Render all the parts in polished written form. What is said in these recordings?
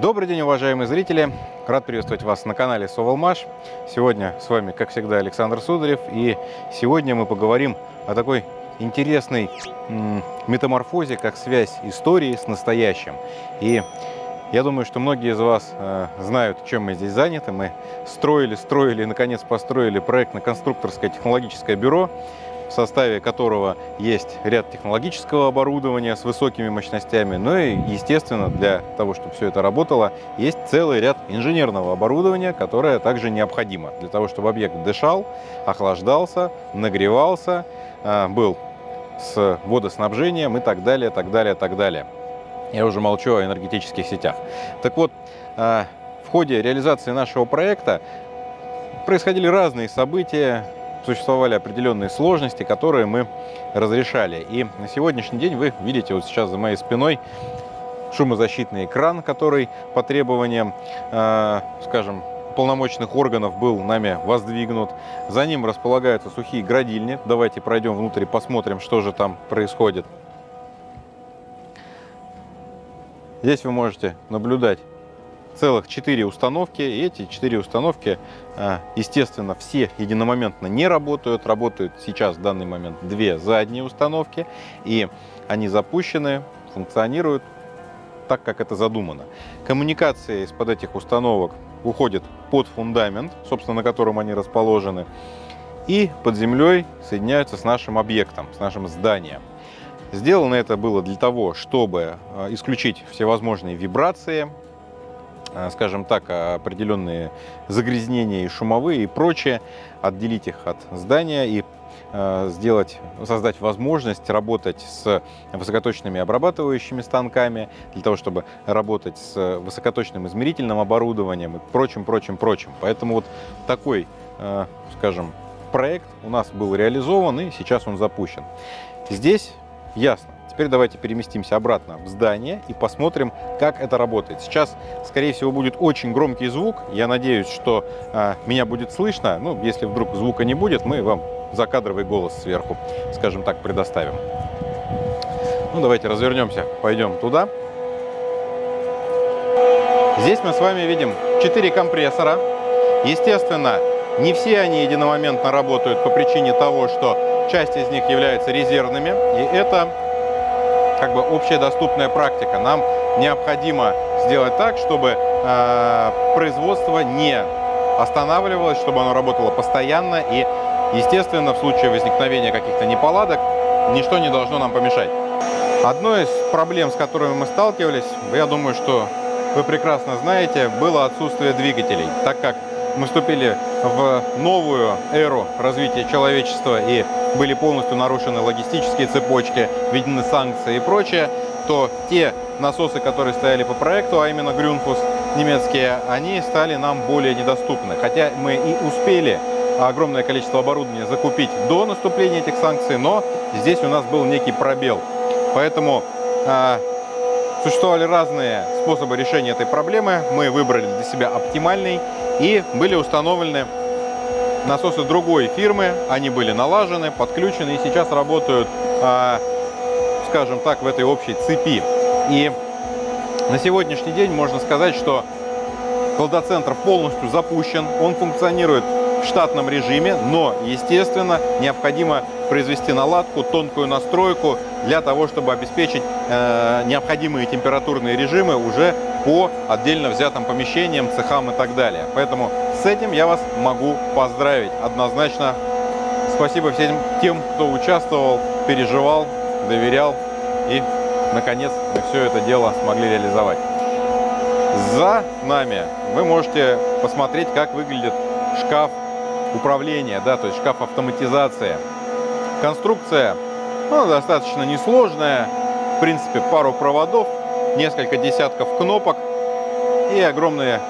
Добрый день, уважаемые зрители! Рад приветствовать вас на канале Совалмаш. Сегодня с вами, как всегда, Александр Сударев. И сегодня мы поговорим о такой интересной метаморфозе, как связь истории с настоящим. И я думаю, что многие из вас знают, чем мы здесь заняты. Мы строили и, наконец, построили проектно-конструкторское технологическое бюро, в составе которого есть ряд технологического оборудования с высокими мощностями, ну и, естественно, для того, чтобы все это работало, есть целый ряд инженерного оборудования, которое также необходимо для того, чтобы объект дышал, охлаждался, нагревался, был с водоснабжением и так далее, так далее, так далее. Я уже молчу о энергетических сетях. Так вот, в ходе реализации нашего проекта происходили разные события, существовали определенные сложности, которые мы разрешали. И на сегодняшний день вы видите вот сейчас за моей спиной шумозащитный экран, который по требованиям, скажем, полномочных органов был нами воздвигнут. За ним располагаются сухие градильни. Давайте пройдем внутрь и посмотрим, что же там происходит. Здесь вы можете наблюдать целых 4 установки, и эти 4 установки, естественно, все единомоментно не работают. Работают сейчас, в данный момент, 2 задние установки, и они запущены, функционируют так, как это задумано. Коммуникация из-под этих установок уходит под фундамент, собственно, на котором они расположены, и под землей соединяются с нашим объектом, с нашим зданием. Сделано это было для того, чтобы исключить всевозможные вибрации, скажем так, определенные загрязнения и шумовые и прочее, отделить их от здания и создать возможность работать с высокоточными обрабатывающими станками, для того, чтобы работать с высокоточным измерительным оборудованием и прочим. Поэтому вот такой, скажем, проект у нас был реализован, и сейчас он запущен. Здесь ясно. Теперь давайте переместимся обратно в здание и посмотрим, как это работает. Сейчас, скорее всего, будет очень громкий звук. Я надеюсь, что меня будет слышно. Ну, если вдруг звука не будет, мы вам закадровый голос сверху, скажем так, предоставим. Ну, давайте развернемся, пойдем туда. Здесь мы с вами видим 4 компрессора. Естественно, не все они единомоментно работают по причине того, что часть из них является резервными, и это как бы общедоступная практика. Нам необходимо сделать так, чтобы производство не останавливалось, чтобы оно работало постоянно, и, естественно, в случае возникновения каких-то неполадок ничто не должно нам помешать. Одной из проблем, с которыми мы сталкивались, я думаю, что вы прекрасно знаете, было отсутствие двигателей, так как мы вступили в новую эру развития человечества и были полностью нарушены логистические цепочки, введены санкции и прочее, то те насосы, которые стояли по проекту, а именно Грюнпус немецкие, они стали нам более недоступны. Хотя мы и успели огромное количество оборудования закупить до наступления этих санкций, но здесь у нас был некий пробел. Поэтому существовали разные способы решения этой проблемы. Мы выбрали для себя оптимальный, и были установлены насосы другой фирмы, они были налажены, подключены и сейчас работают, скажем так, в этой общей цепи. И на сегодняшний день можно сказать, что колдоцентр полностью запущен, он функционирует в штатном режиме, но, естественно, необходимо произвести наладку, тонкую настройку для того, чтобы обеспечить необходимые температурные режимы уже по отдельно взятым помещениям, цехам и так далее. Поэтому с этим я вас могу поздравить однозначно. Спасибо всем тем, кто участвовал, переживал, доверял и, наконец, мы все это дело смогли реализовать. За нами вы можете посмотреть, как выглядит шкаф управления, да, то есть шкаф автоматизации. Конструкция, ну, достаточно несложная, в принципе, пару проводов, несколько десятков кнопок и огромное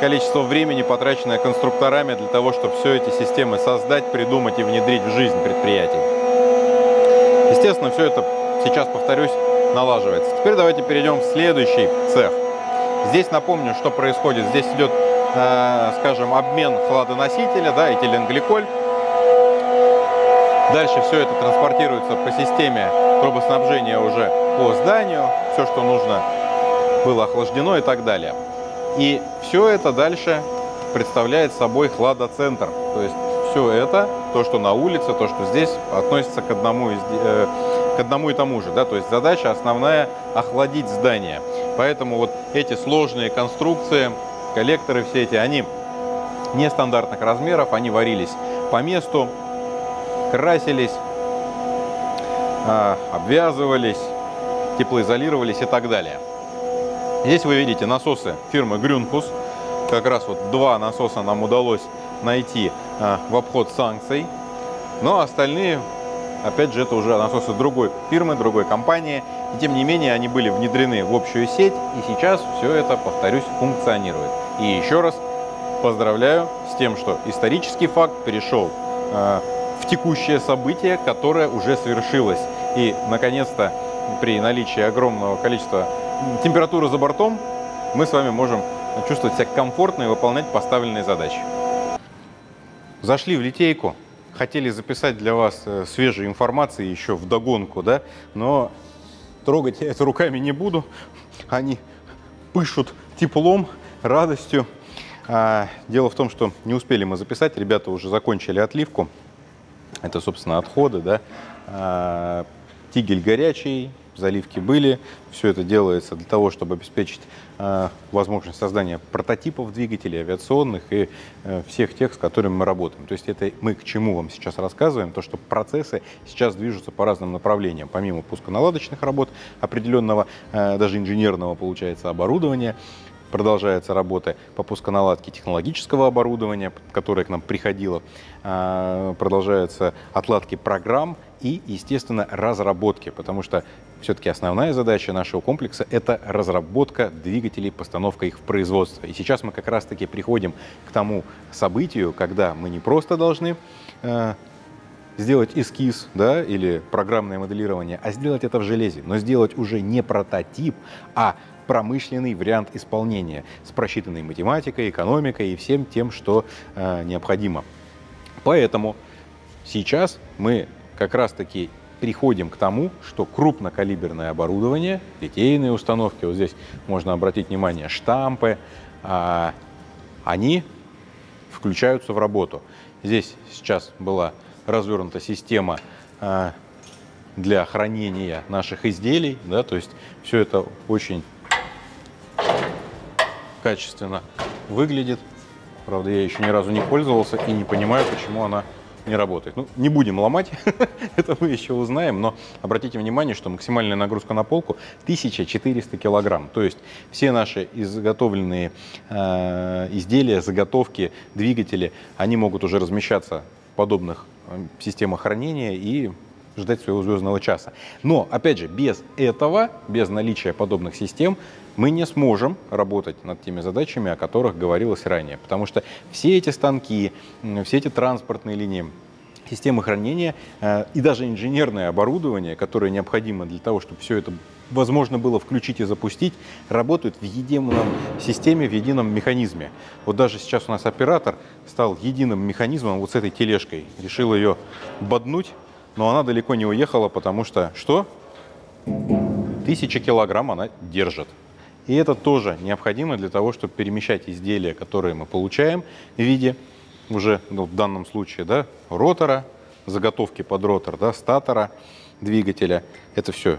количество времени, потраченное конструкторами для того, чтобы все эти системы создать, придумать и внедрить в жизнь предприятий. Естественно, все это сейчас, повторюсь, налаживается. Теперь давайте перейдем в следующий цех. Здесь напомню, что происходит. Здесь идет, скажем, обмен хладоносителя, да, этиленгликоль. Дальше все это транспортируется по системе трубоснабжения уже по зданию. Все, что нужно, было охлаждено и так далее. И все это дальше представляет собой хладоцентр. То есть все это, то, что на улице, то, что здесь, относится к одному и тому же. Да? То есть задача основная – охладить здание. Поэтому вот эти сложные конструкции, коллекторы все эти, они нестандартных размеров, они варились по месту, красились, обвязывались, теплоизолировались и так далее. Здесь вы видите насосы фирмы Грюнпус. Как раз вот два насоса нам удалось найти в обход санкций. Но остальные, опять же, это уже насосы другой фирмы, другой компании. И тем не менее, они были внедрены в общую сеть. И сейчас все это, повторюсь, функционирует. И еще раз поздравляю с тем, что исторический факт перешел в текущее событие, которое уже свершилось. И, наконец-то, при наличии огромного количества температуры за бортом, мы с вами можем чувствовать себя комфортно и выполнять поставленные задачи. Зашли в литейку, хотели записать для вас свежей информации еще вдогонку, да? Но трогать я это руками не буду. Они пышут теплом, радостью. Дело в том, что не успели мы записать, ребята уже закончили отливку. Это, собственно, отходы, да? Тигель горячий, заливки были. Все это делается для того, чтобы обеспечить возможность создания прототипов двигателей авиационных и всех тех, с которыми мы работаем. То есть это мы к чему вам сейчас рассказываем, то что процессы сейчас движутся по разным направлениям. Помимо пусконаладочных работ, определенного, даже инженерного, получается, оборудования, продолжаются работы по пусконаладке технологического оборудования, которое к нам приходило, продолжаются отладки программ и, естественно, разработки, потому что все-таки основная задача нашего комплекса – это разработка двигателей, постановка их в производство. И сейчас мы как раз-таки приходим к тому событию, когда мы не просто должны сделать эскиз, да, или программное моделирование, а сделать это в железе, но сделать уже не прототип, а промышленный вариант исполнения с просчитанной математикой, экономикой и всем тем, что необходимо. Поэтому сейчас мы как раз-таки переходим к тому, что крупнокалиберное оборудование, литейные установки, вот здесь можно обратить внимание, штампы, они включаются в работу. Здесь сейчас была развернута система для хранения наших изделий, да, то есть все это очень качественно выглядит. Правда, я еще ни разу не пользовался и не понимаю, почему она не работает. Ну, не будем ломать, это мы еще узнаем, но обратите внимание, что максимальная нагрузка на полку 1400 килограмм. То есть все наши изготовленные изделия, заготовки, двигатели, они могут уже размещаться в подобных системах хранения и ждать своего звездного часа. Но, опять же, без этого, без наличия подобных систем, мы не сможем работать над теми задачами, о которых говорилось ранее. Потому что все эти станки, все эти транспортные линии, системы хранения и даже инженерное оборудование, которое необходимо для того, чтобы все это возможно было включить и запустить, работают в едином системе, в едином механизме. Вот даже сейчас у нас оператор стал единым механизмом вот с этой тележкой. Решил ее боднуть, но она далеко не уехала, потому что что? 1000 килограмм она держит. И это тоже необходимо для того, чтобы перемещать изделия, которые мы получаем в виде уже, ну, в данном случае, да, ротора, заготовки под ротор, да, статора, двигателя. Это все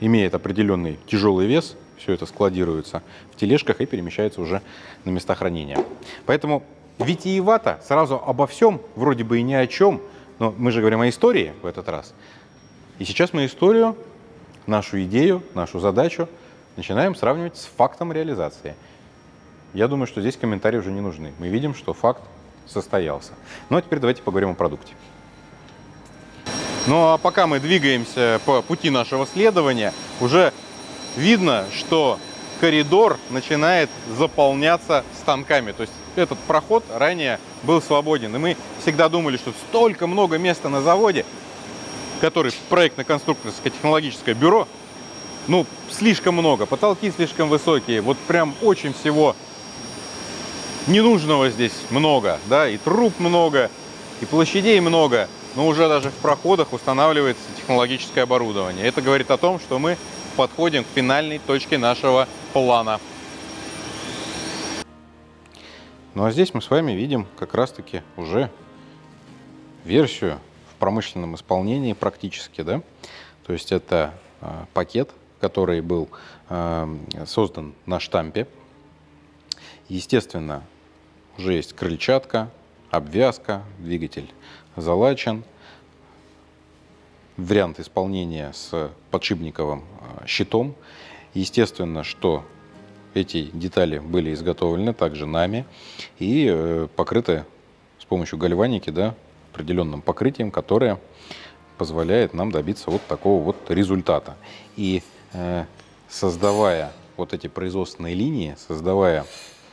имеет определенный тяжелый вес, все это складируется в тележках и перемещается уже на места хранения. Поэтому витиевато сразу обо всем, вроде бы и ни о чем, но мы же говорим о истории в этот раз. И сейчас мы историю, нашу идею, нашу задачу начинаем сравнивать с фактом реализации. Я думаю, что здесь комментарии уже не нужны. Мы видим, что факт состоялся. Ну а теперь давайте поговорим о продукте. Ну а пока мы двигаемся по пути нашего следования, уже видно, что коридор начинает заполняться станками. То есть этот проход ранее был свободен, и мы всегда думали, что столько много места на заводе, который проектно-конструкторское технологическое бюро, ну, слишком много, потолки слишком высокие, вот прям очень всего ненужного здесь много, да, и труб много, и площадей много, но уже даже в проходах устанавливается технологическое оборудование. Это говорит о том, что мы подходим к финальной точке нашего плана. Ну а здесь мы с вами видим как раз-таки уже версию в промышленном исполнении практически, да? То есть это пакет, который был создан на штампе. Естественно, уже есть крыльчатка, обвязка, двигатель залачен. Вариант исполнения с подшипниковым щитом. Естественно, что эти детали были изготовлены также нами и покрыты с помощью гальваники, да, определенным покрытием, которое позволяет нам добиться вот такого вот результата. И создавая вот эти производственные линии, создавая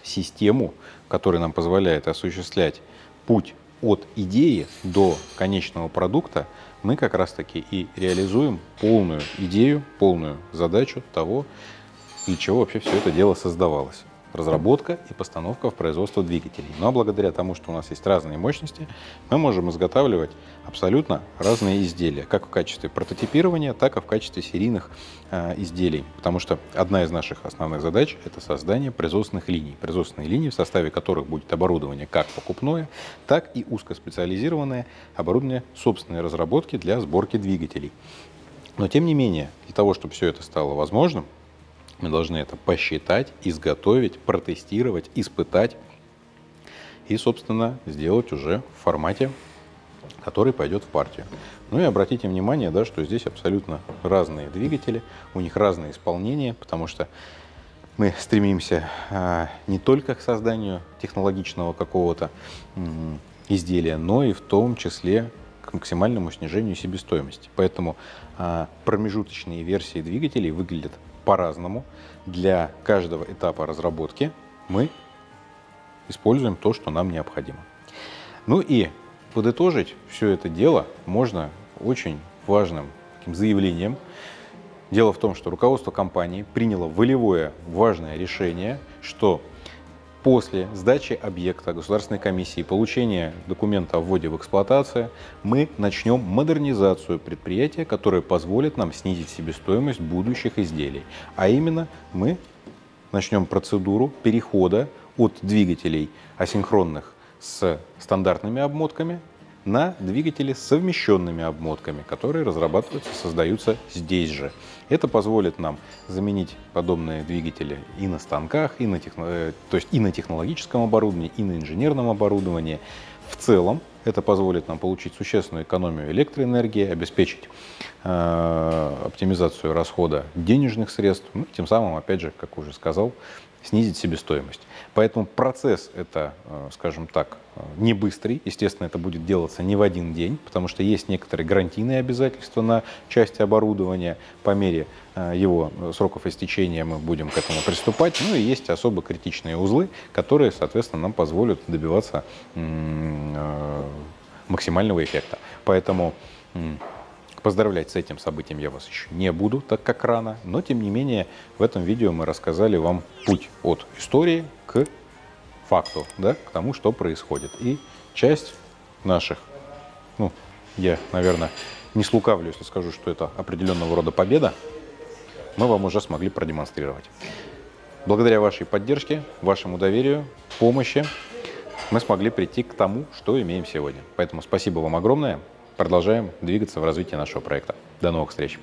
систему, которая нам позволяет осуществлять путь от идеи до конечного продукта, мы как раз-таки и реализуем полную идею, полную задачу того, для чего вообще все это дело создавалось. Разработка и постановка в производство двигателей. Но благодаря тому, что у нас есть разные мощности, мы можем изготавливать абсолютно разные изделия, как в качестве прототипирования, так и в качестве серийных изделий. Потому что одна из наших основных задач – это создание производственных линий. Производственные линии, в составе которых будет оборудование как покупное, так и узкоспециализированное оборудование собственной разработки для сборки двигателей. Но тем не менее, для того, чтобы все это стало возможным, мы должны это посчитать, изготовить, протестировать, испытать и, собственно, сделать уже в формате, который пойдет в партию. Ну и обратите внимание, да, что здесь абсолютно разные двигатели, у них разные исполнения, потому что мы стремимся не только к созданию технологичного какого-то изделия, но и в том числе к максимальному снижению себестоимости. Поэтому промежуточные версии двигателей выглядят по-разному. Для каждого этапа разработки мы используем то, что нам необходимо. Ну и подытожить все это дело можно очень важным таким заявлением. Дело в том, что руководство компании приняло волевое важное решение, что после сдачи объекта Государственной комиссии, получения документа о вводе в эксплуатацию, мы начнем модернизацию предприятия, которая позволит нам снизить себестоимость будущих изделий. А именно, мы начнем процедуру перехода от двигателей асинхронных с стандартными обмотками на двигатели с совмещенными обмотками, которые разрабатываются, создаются здесь же. Это позволит нам заменить подобные двигатели и на станках, и на, технологическом оборудовании, и на инженерном оборудовании. В целом это позволит нам получить существенную экономию электроэнергии, обеспечить оптимизацию расхода денежных средств, ну, тем самым, опять же, как уже сказал, снизить себестоимость. Поэтому процесс это, скажем так, не быстрый. Естественно, это будет делаться не в один день, потому что есть некоторые гарантийные обязательства на части оборудования. По мере его сроков истечения мы будем к этому приступать. Ну и есть особо критичные узлы, которые, соответственно, нам позволят добиваться максимального эффекта. Поэтому поздравлять с этим событием я вас еще не буду, так как рано, но тем не менее в этом видео мы рассказали вам путь от истории к факту, да, к тому, что происходит. И часть наших, ну, я, наверное, не слукавлю, если скажу, что это определенного рода победа, мы вам уже смогли продемонстрировать. Благодаря вашей поддержке, вашему доверию, помощи мы смогли прийти к тому, что имеем сегодня. Поэтому спасибо вам огромное. Продолжаем двигаться в развитии нашего проекта. До новых встреч!